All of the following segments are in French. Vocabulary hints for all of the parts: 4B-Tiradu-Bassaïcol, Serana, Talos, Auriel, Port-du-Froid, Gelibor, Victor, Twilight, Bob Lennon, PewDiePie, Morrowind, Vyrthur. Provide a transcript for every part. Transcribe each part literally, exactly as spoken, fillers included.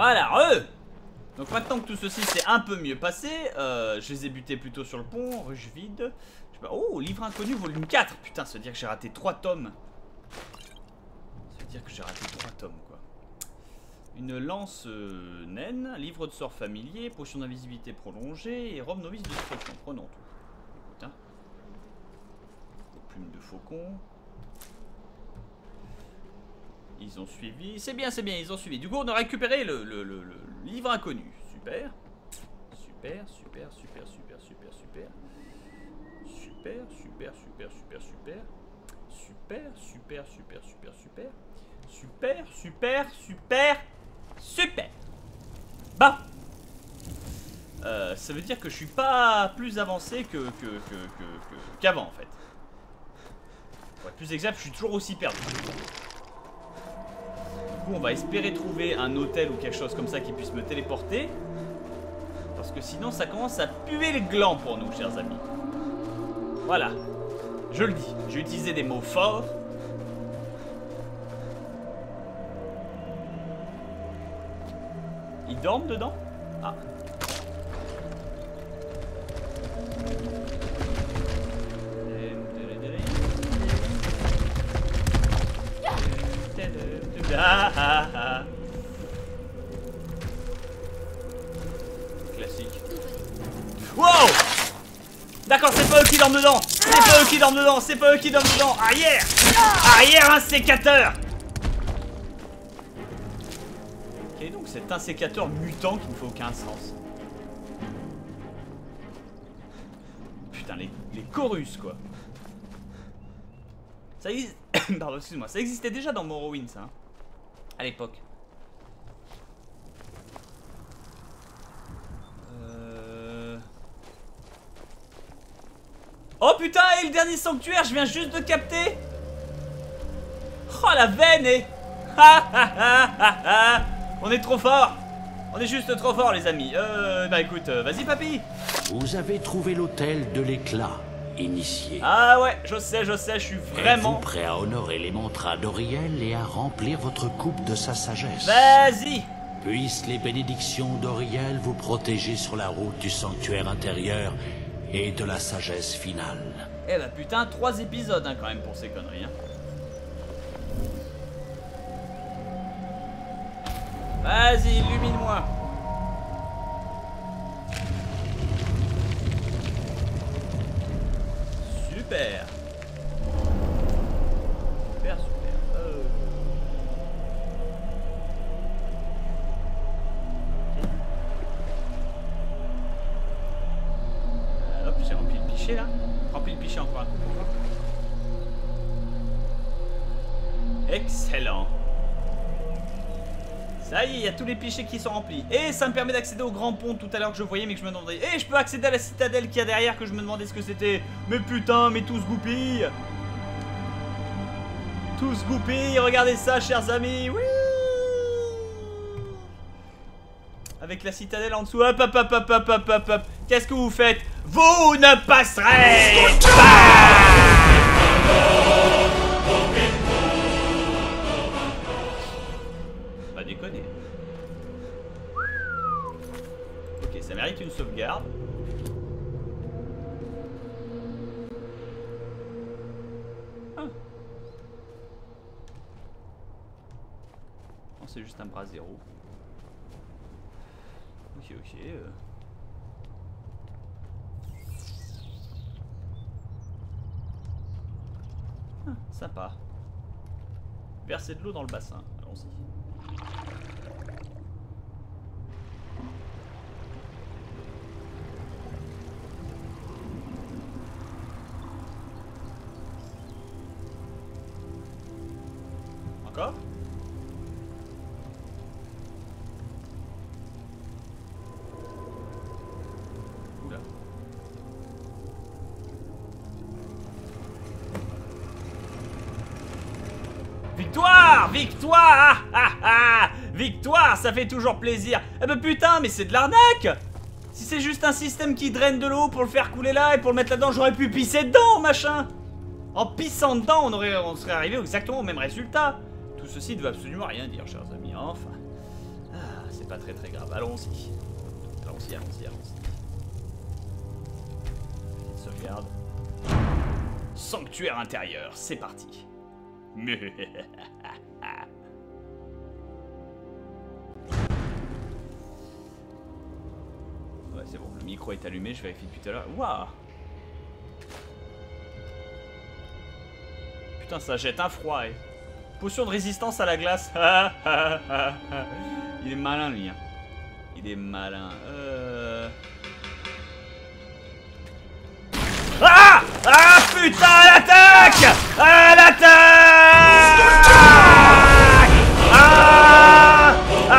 Voilà, eux. Donc maintenant que tout ceci s'est un peu mieux passé, euh, je les ai butés plutôt sur le pont, ruche vide. Je sais pas. Oh, livre inconnu, volume quatre. Putain, ça veut dire que j'ai raté trois tomes. Ça veut dire que j'ai raté trois tomes, quoi. Une lance euh, naine, livre de sort familier, potion d'invisibilité prolongée et robe novice de destruction. Prenons tout. Putain. Plume de faucon. Ils ont suivi. C'est bien, c'est bien, ils ont suivi. Du coup, on a récupéré le, le, le, le livre inconnu. Super. Super, super, super, super, super, super. Super, super, super, super, super. Super, super, super, super, super. Super, super, super, super. Bah. Euh, ça veut dire que je suis pas plus avancé que, que, que, que, que, qu'avant, en fait. Pour être plus exact, je suis toujours aussi perdu. On va espérer trouver un hôtel ou quelque chose comme ça qui puisse me téléporter, parce que sinon ça commence à puer le gland pour nous, chers amis. Voilà, je le dis, j'ai utilisé des mots forts. Ils dorment dedans? Ah. Ah ah ah. Classique. Wow. D'accord, c'est pas eux qui dorment dedans. C'est pas eux qui dorment dedans. C'est pas eux qui dorment dedans. Arrière. Arrière, un sécateur. Quel est donc cet insécateur mutant qui ne fait aucun sens? Putain, les, les chorus, quoi. Ça existe... Pardon, excuse-moi. Ça existait déjà dans Morrowind, ça, hein. À l'époque. Euh... Oh putain, et le dernier sanctuaire, je viens juste de capter. Oh la veine, et... On est trop fort. On est juste trop fort, les amis. Euh, bah écoute, euh, vas-y papy. Vous avez trouvé l'hôtel de l'éclat, initié. Ah ouais, je sais, je sais, je suis vraiment... Êtes-vous prêt à honorer les mantras d'Auriel et à remplir votre coupe de sa sagesse? Vas-y. Puissent les bénédictions d'Auriel vous protéger sur la route du sanctuaire intérieur et de la sagesse finale. Eh bah putain, trois épisodes hein, quand même pour ces conneries. Hein. Vas-y, illumine-moi. Super. Super, super. Euh... Okay. Euh, hop, j'ai rempli le pichet là. Rempli le pichet encore un coup. Excellent. Ça y est, il y a tous les pichets qui sont remplis. Et ça me permet d'accéder au grand pont tout à l'heure que je voyais mais que je me demandais. Et je peux accéder à la citadelle qu'il y a derrière que je me demandais ce que c'était. Mais putain, mais tout se goupille. Tout se goupille, regardez ça, chers amis. Oui. Avec la citadelle en dessous. Hop, hop, hop, hop, hop, hop, hop, hop. Qu'est-ce que vous faites? Vous ne passerez pas. Déconner. Ok, ça mérite une sauvegarde. Ah. Oh, c'est juste un bras zéro. Ok, ok. Euh. Ah, sympa. Verser de l'eau dans le bassin. Allons-y. Encore? Oula. Victoire! Victoire! Ah ah! Victoire, ça fait toujours plaisir. Eh ben putain, mais c'est de l'arnaque! Si c'est juste un système qui draine de l'eau pour le faire couler là et pour le mettre là-dedans, j'aurais pu pisser dedans, machin! En pissant dedans, on, aurait, on serait arrivé exactement au même résultat. Tout ceci ne veut absolument rien dire, chers amis. Enfin, ah, c'est c'est pas très très grave. Allons-y. Allons-y, allons-y, allons-y. Petite sauvegarde. Sanctuaire intérieur, c'est parti. Ouais, c'est bon, le micro est allumé, je vérifie depuis tout à l'heure. Waouh! Putain, ça jette un froid. Eh. Potion de résistance à la glace. Il est malin, lui. Hein. Il est malin. Euh... Ah! Ah putain, à l'attaque! À l'attaque! Ah! Ah! Ah!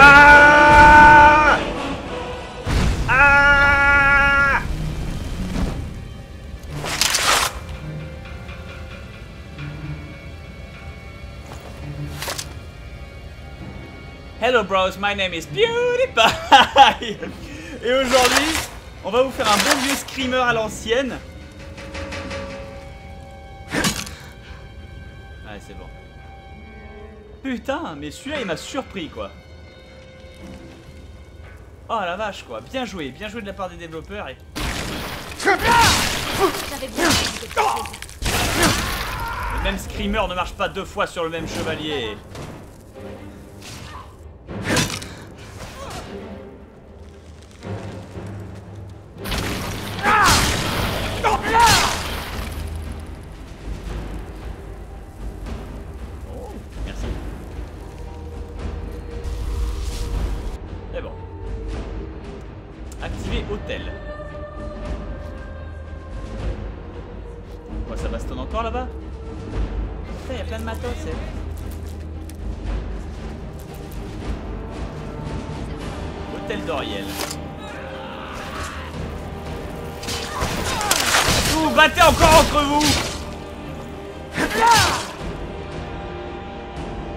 Hello bros, my name is PewDiePie. Et aujourd'hui, on va vous faire un bon vieux screamer à l'ancienne. C'est bon. Putain, mais celui-là il m'a surpris quoi. Oh la vache quoi, bien joué, bien joué de la part des développeurs et. Le même screamer ne marche pas deux fois sur le même chevalier. d'Auriel. Vous vous battez encore entre vous.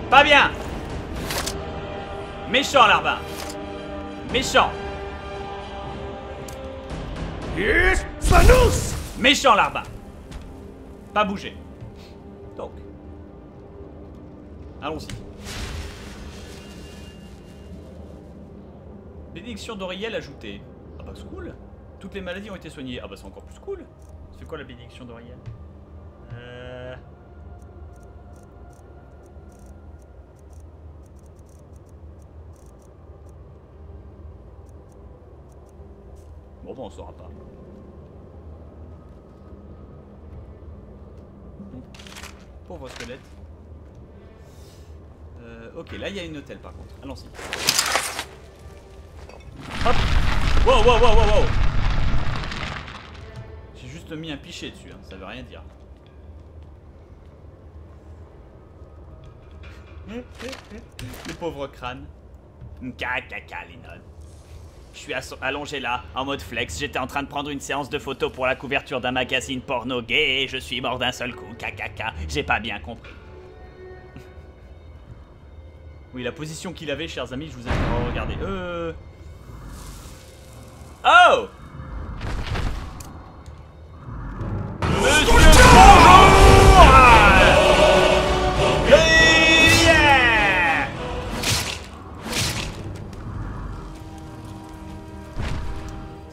Pas bien. Méchant l'arbin. Méchant. Méchant l'arbin. Pas bouger. Donc. Allons-y. Bénédiction d'Auriel ajoutée. Ah bah c'est cool. Toutes les maladies ont été soignées. Ah bah c'est encore plus cool. C'est quoi la bénédiction d'Auriel? Euh... Bon bah on saura pas. Pauvre squelette. Euh, ok, là il y a une hôtel par contre. Allons-y. Hop! Wow, wow, wow, wow, wow! J'ai juste mis un pichet dessus, hein. Ça veut rien dire. Le pauvre crâne. Je suis allongé là, en mode flex. J'étais en train de prendre une séance de photos pour la couverture d'un magazine porno gay et je suis mort d'un seul coup. Kakaka, j'ai pas bien compris. Oui, la position qu'il avait, chers amis, je vous invite à regarder. Euh. Oh! Monsieur bonjour! Yeah!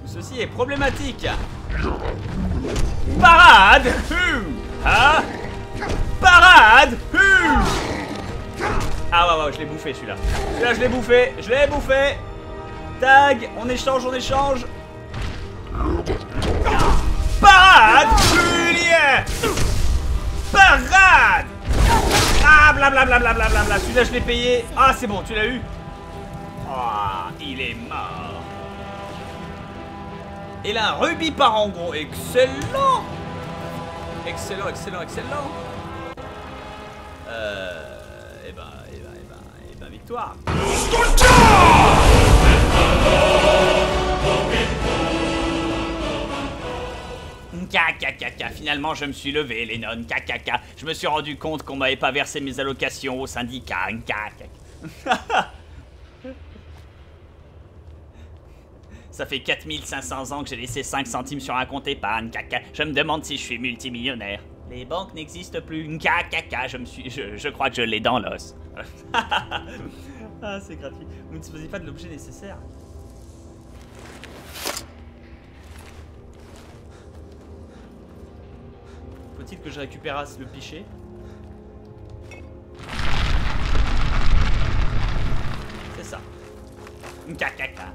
Tout ceci est problématique. Parade! Ah! Parade! Ah ouais ouais, je l'ai bouffé celui-là. Celui-là je l'ai bouffé, je l'ai bouffé. Tag, on échange, on échange. Parade, Julien. Parade. Ah, blablabla, blablabla, bla. Celui-là, je l'ai payé. Ah, c'est bon, tu l'as eu. Ah, oh, il est mort. Et là, un rubis parangon. Excellent. Excellent, excellent, excellent. Euh... Eh ben, eh ben, eh ben, eh ben, victoire. Kakakaka, finalement je me suis levé, les nonnes, kakaka. Je me suis rendu compte qu'on m'avait pas versé mes allocations au syndicat, kakaka. Ça fait quatre mille cinq cents ans que j'ai laissé cinq centimes sur un compte épargne, kaka. Je me demande si je suis multimillionnaire. Les banques n'existent plus, kakaka. Je me suis, je, je crois que je l'ai dans l'os. Ah, c'est gratuit. Vous ne disposez pas de l'objet nécessaire. Faut-il que je récupère le pichet? C'est ça. Caca.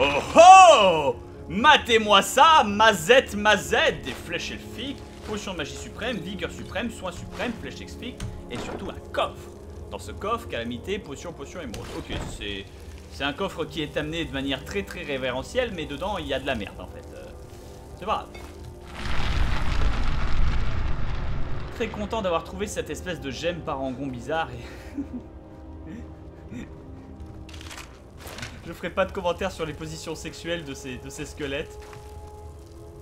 Oh oh! Matez-moi ça! Mazette, mazette! Des flèches elfiques, potion de magie suprême, vigueur suprême, soin suprême, flèche explique, et surtout un coffre! Dans ce coffre, calamité, potion, potion, émeraude. Ok, c'est. C'est un coffre qui est amené de manière très très révérentielle, mais dedans il y a de la merde en fait. Euh, c'est pas grave. Très content d'avoir trouvé cette espèce de gemme parangon bizarre et. Je ferai pas de commentaires sur les positions sexuelles de ces, de ces squelettes.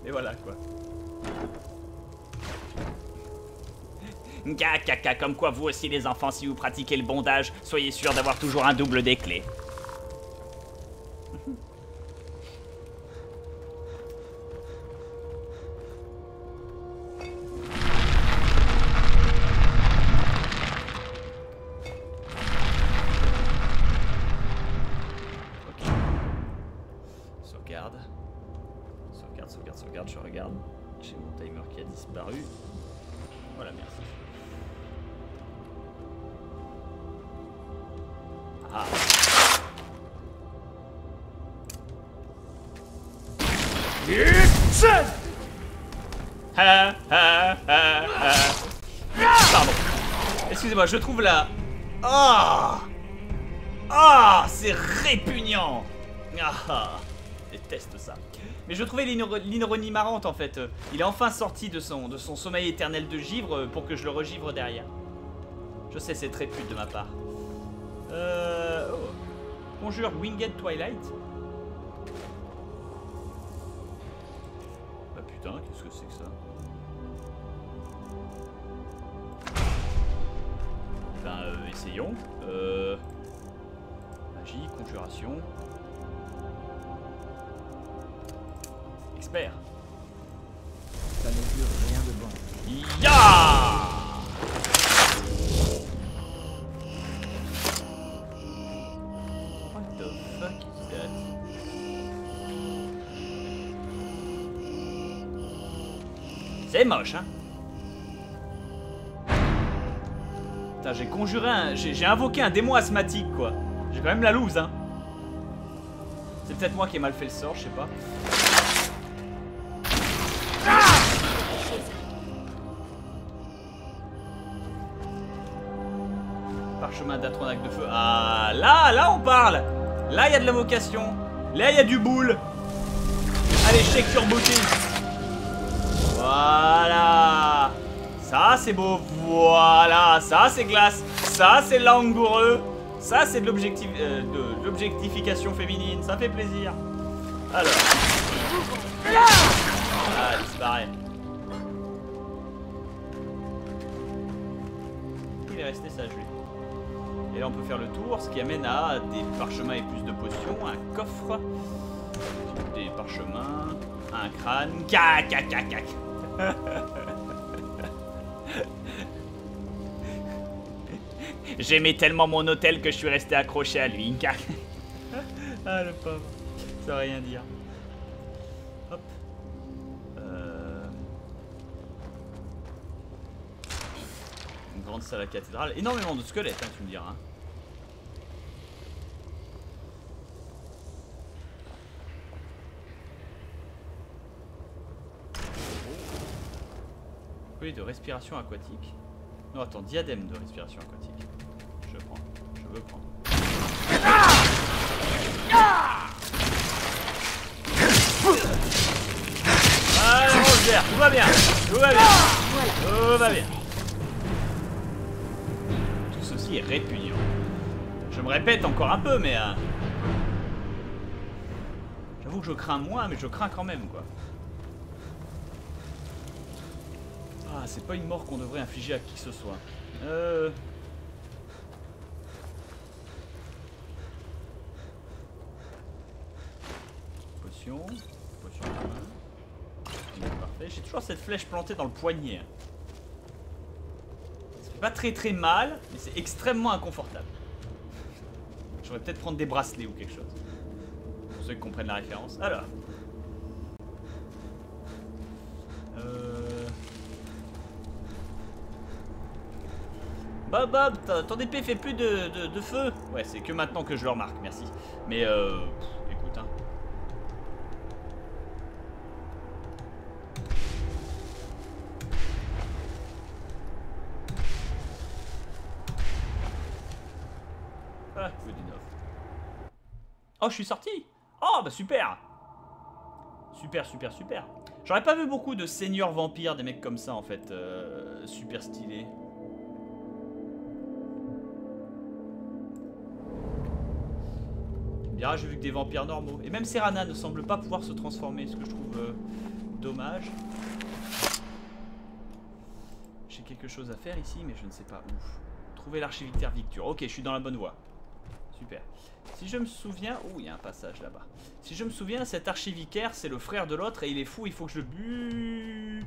Et voilà quoi. Nga caca, comme quoi vous aussi les enfants, si vous pratiquez le bondage, soyez sûrs d'avoir toujours un double des clés. Je trouve la... Ah oh Ah oh, c'est répugnant. Ah je déteste ça. Mais je trouvais l'inronie marrante en fait. Il est enfin sorti de son, de son sommeil éternel de givre pour que je le regivre derrière. Je sais, c'est très pute de ma part. Euh... Oh. Conjure Winged Twilight. Bah putain, qu'est-ce que c'est que ça? Ben, euh, essayons. Euh... Magie, conjuration. Expert. Ça n'augure rien de bon. Ya yeah! What the fuck is that? C'est moche, hein? J'ai conjuré un... J'ai invoqué un démon asthmatique, quoi. J'ai quand même la loose, hein. C'est peut-être moi qui ai mal fait le sort, je sais pas. Ah Parchemin d'Atronac de feu. Ah, là, là, on parle. Là, il y a de l'invocation. Là, il y a du boule. Allez, check your beauty. Voilà. Ça c'est beau, voilà, ça c'est glace, ça c'est langoureux, ça c'est de l'objectif, euh, de, de l'objectification féminine, ça fait plaisir. Alors, ah, elle disparaît. Il est resté sage lui. Et là on peut faire le tour, ce qui amène à des parchemins et plus de potions, un coffre, des parchemins, un crâne, cac cac cac cac. J'aimais tellement mon hôtel que je suis resté accroché à lui. Ah le pauvre, ça veut rien dire. Hop. Euh... Une grande salle à la cathédrale, énormément de squelettes, hein, tu me diras. Collier de respiration aquatique. Non attends, diadème de respiration aquatique. Je prends, je veux prendre. Ah ah ah, on se gère, tout va bien, tout va bien, tout va bien. Tout ceci est répugnant. Je me répète encore un peu, mais... Euh... J'avoue que je crains moins, mais je crains quand même, quoi. Ah, c'est pas une mort qu'on devrait infliger à qui que ce soit. Euh... Potion. Potion de main. Parfait, j'ai toujours cette flèche plantée dans le poignet. Ça fait pas très très mal, mais c'est extrêmement inconfortable. Je vais peut-être prendre des bracelets ou quelque chose. Pour ceux qui comprennent la référence. Alors. Euh... Bob, Bob, ton épée fait plus de, de, de feu. Ouais, c'est que maintenant que je le remarque, merci. Mais euh... Pff, écoute, hein. Voilà, je dis neuf. Oh, je suis sorti. Oh, bah super. Super, super, super. J'aurais pas vu beaucoup de seigneurs vampires, des mecs comme ça en fait, euh, super stylés. Bien, j'ai vu que des vampires normaux. Et même Serana ne semble pas pouvoir se transformer, ce que je trouve euh, dommage. J'ai quelque chose à faire ici, mais je ne sais pas où. Trouver l'archivitaire Victor. Ok, je suis dans la bonne voie. Super. Si je me souviens... Ouh, il y a un passage là-bas. Si je me souviens, cet archivicaire, c'est le frère de l'autre et il est fou, il faut que je le bue...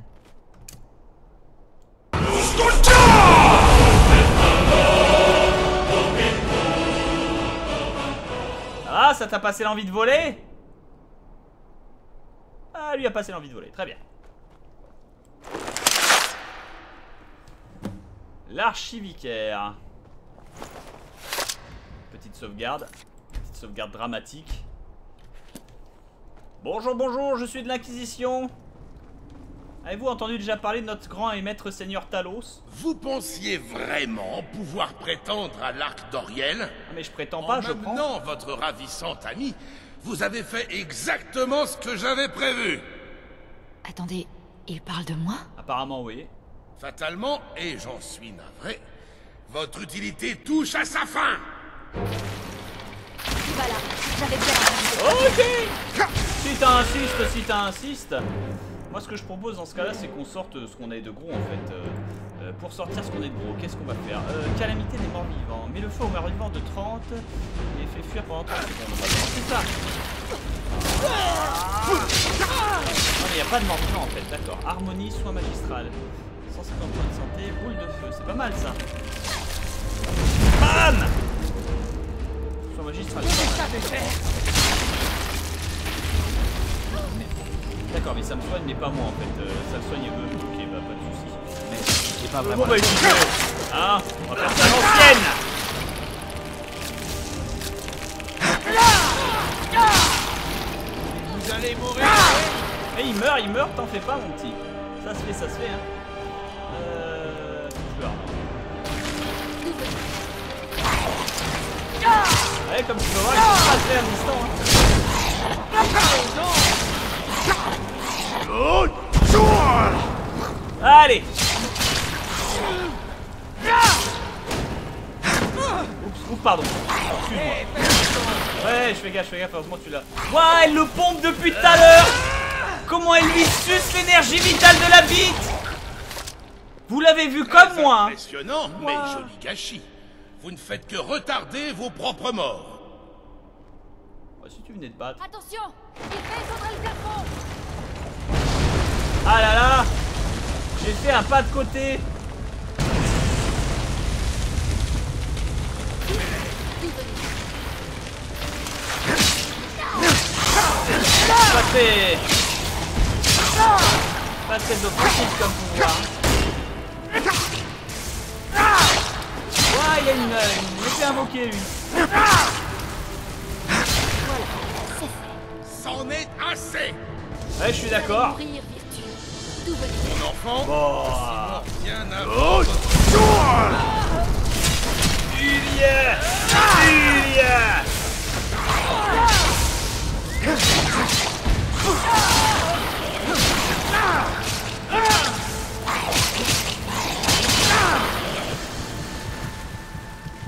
Ah, ça t'a passé l'envie de voler? Ah, lui a passé l'envie de voler, très bien. L'archivicaire. Petite sauvegarde, petite sauvegarde dramatique. Bonjour, bonjour, je suis de l'Inquisition. Avez-vous entendu déjà parler de notre grand et maître seigneur Talos? Vous pensiez vraiment pouvoir prétendre à l'arc d'Auriel? Mais je prétends pas, je prends. En amenant votre ravissante amie, vous avez fait exactement ce que j'avais prévu. Attendez, il parle de moi? Apparemment, oui. Fatalement, et j'en suis navré, votre utilité touche à sa fin. Voilà, j'avais bien. Ok. Si t'insistes, si t'insistes. Moi, ce que je propose dans ce cas-là, c'est qu'on sorte ce qu'on a de gros, en fait. Euh, pour sortir ce qu'on a de gros, qu'est-ce qu'on va faire? euh, Calamité des morts vivants. Mets le feu aux morts vivants de trente et fait fuir pendant trente secondes. C'est ça. Non, mais il n'y a pas de morts vivants, en fait. D'accord. Harmonie, soin magistral. cent cinquante points de santé, boule de feu. C'est pas mal, ça. Bam. Magistral. D'accord, mais ça me soigne, mais pas moi en fait. Euh, ça me soigne et me. Ok, bah pas de soucis. Mais j'ai pas vraiment. Oh, bah, je... Hein, on va faire ça à l'ancienne. Vous allez mourir. Et il meurt, il meurt, t'en fais pas mon petit. Ça se fait, ça se fait hein. Euh. Ouais, comme tu peux voir, il faut pas se faire à distance. Hein. Allez. Oups, oups, pardon. Excuse-moi. Ouais, je fais gaffe, je fais gaffe, heureusement tu l'as. Ouah, elle le pompe depuis tout à l'heure. Comment elle lui suce l'énergie vitale de la bite. Vous l'avez vu comme moi. Impressionnant, mais joli gâchis. Vous ne faites que retarder vos propres morts. Oh, si tu venais de battre. Attention, il fait effondrer le plafond. Ah là là, j'ai fait un pas de côté. Passez. Passez d'offensive comme pouvoir. Ah, il a une épée invoquée, lui. Voilà, c'est fait. C'en est assez. Ouais, je suis d'accord. Mon enfant, oh. C'est bien avant. Il y a. Il y a.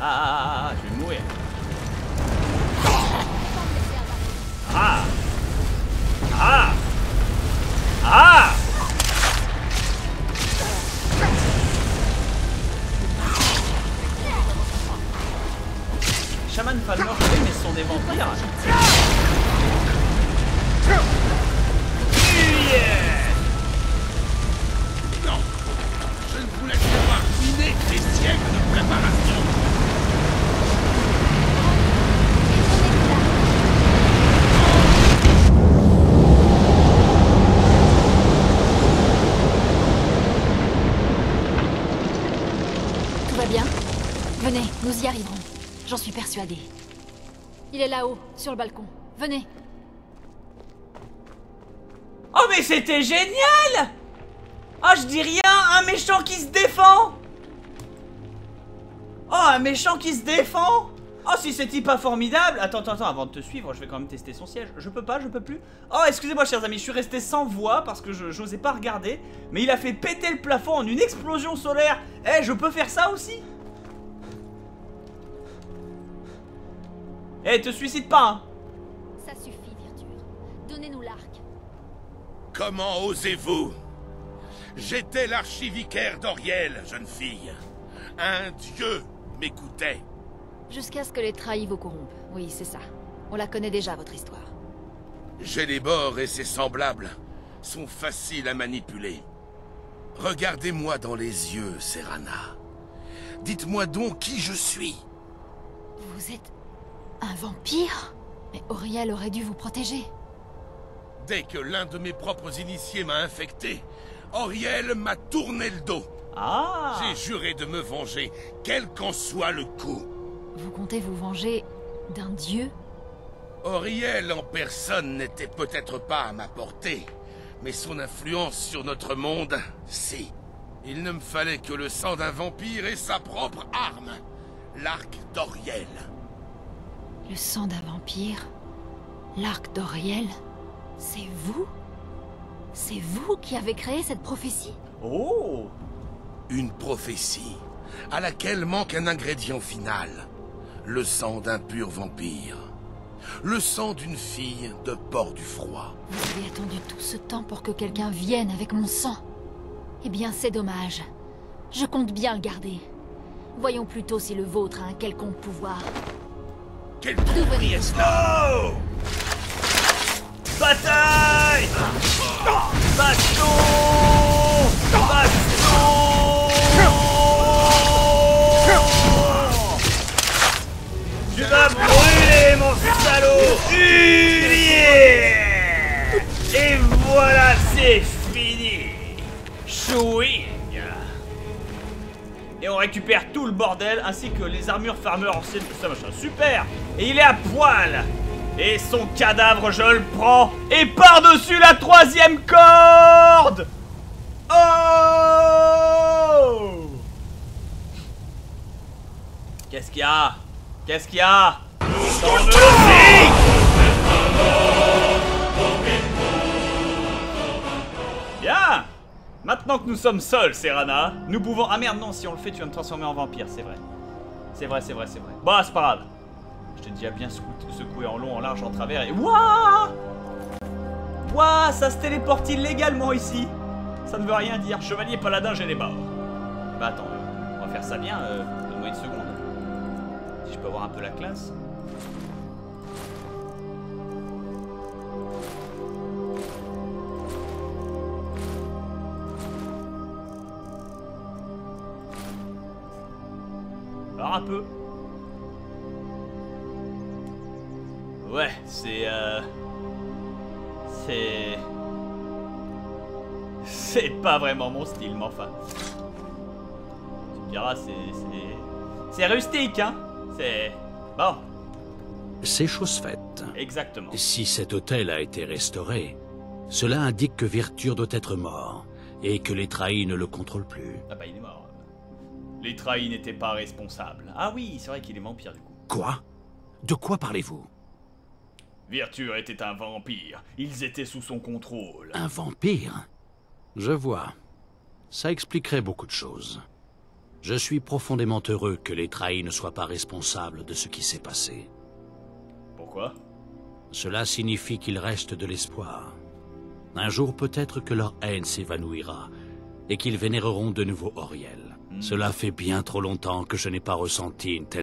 Ah, ah, ah, je vais mourir. Ah. Ah. Ah. Les chamans pas le meurtre, mais ce sont des vampires. Yeah. va bien? Venez, nous y arriverons. J'en suis persuadée. Il est là-haut, sur le balcon. Venez. Oh mais c'était génial! Oh je dis rien, un méchant qui se défend. Oh un méchant qui se défend. Oh si c'était pas formidable. Attends, attends, attends, avant de te suivre, je vais quand même tester son siège. Je peux pas, je peux plus. Oh excusez-moi chers amis, je suis resté sans voix parce que je j'osais pas regarder. Mais il a fait péter le plafond en une explosion solaire. Eh je peux faire ça aussi? Eh te suicide pas hein. Ça suffit Vyrthur, donnez-nous l'arc. Comment osez-vous? J'étais l'archivicaire d'Auriel, jeune fille. Un dieu m'écoutait. Jusqu'à ce que les trahis vous corrompent. Oui, c'est ça. On la connaît déjà, votre histoire. Gelibor et ses semblables sont faciles à manipuler. Regardez-moi dans les yeux, Serana. Dites-moi donc qui je suis. Vous êtes un vampire? Mais Auriel aurait dû vous protéger. Dès que l'un de mes propres initiés m'a infecté, Auriel m'a tourné le dos. Ah. J'ai juré de me venger, quel qu'en soit le coup. Vous comptez vous venger d'un dieu? Auriel en personne n'était peut-être pas à ma portée, mais son influence sur notre monde, si. Il ne me fallait que le sang d'un vampire et sa propre arme, l'arc d'Auriel. Le sang d'un vampire, l'arc d'Auriel? C'est vous? C'est vous qui avez créé cette prophétie? Oh! Une prophétie à laquelle manque un ingrédient final. Le sang d'un pur vampire. Le sang d'une fille de Port-du-Froid. Vous avez attendu tout ce temps pour que quelqu'un vienne avec mon sang? Eh bien c'est dommage. Je compte bien le garder. Voyons plutôt si le vôtre a un quelconque pouvoir. Quel pourri est-ce là? Bataille! Baston! Baston! Tu vas brûler mon salaud! Hurlier! Et voilà, c'est fini! Chouing! Et on récupère tout le bordel ainsi que les armures farmer anciennes, tout ça machin. Super! Et il est à poil! Et son cadavre, je le prends. Et par-dessus la troisième corde. Oh! Qu'est-ce qu'il y a? Qu'est-ce qu'il y a? Bien. Maintenant que nous sommes seuls, Serana, nous pouvons... Ah merde, non, si on le fait, tu vas me transformer en vampire, c'est vrai. C'est vrai, c'est vrai, c'est vrai. Bah, c'est pas grave. Je t'ai déjà bien secoué en long, en large, en travers et... Wouah! Wouah! Ça se téléporte illégalement ici. Ça ne veut rien dire. Chevalier, paladin, Gelibor. Bah attends, on va faire ça bien. Euh, Donne-moi une seconde. Si je peux avoir un peu la classe. Alors un peu. Ouais, c'est... Euh... C'est... C'est pas vraiment mon style, mais enfin... Tu me diras, c'est... C'est... C'est rustique, hein? C'est... Bon. C'est chose faite. Exactement. Si cet hôtel a été restauré, cela indique que Vyrthur doit être mort, et que les trahis ne le contrôlent plus. Ah bah, il est mort. Les trahis n'étaient pas responsables. Ah oui, c'est vrai qu'il est vampire, du coup. Quoi? De quoi parlez-vous? Vyrthur était un vampire. Ils étaient sous son contrôle. Un vampire? Je vois. Ça expliquerait beaucoup de choses. Je suis profondément heureux que les trahis ne soient pas responsables de ce qui s'est passé. Pourquoi? Cela signifie qu'il reste de l'espoir. Un jour peut-être que leur haine s'évanouira et qu'ils vénéreront de nouveau Auriel. Mmh. Cela fait bien trop longtemps que je n'ai pas ressenti une telle...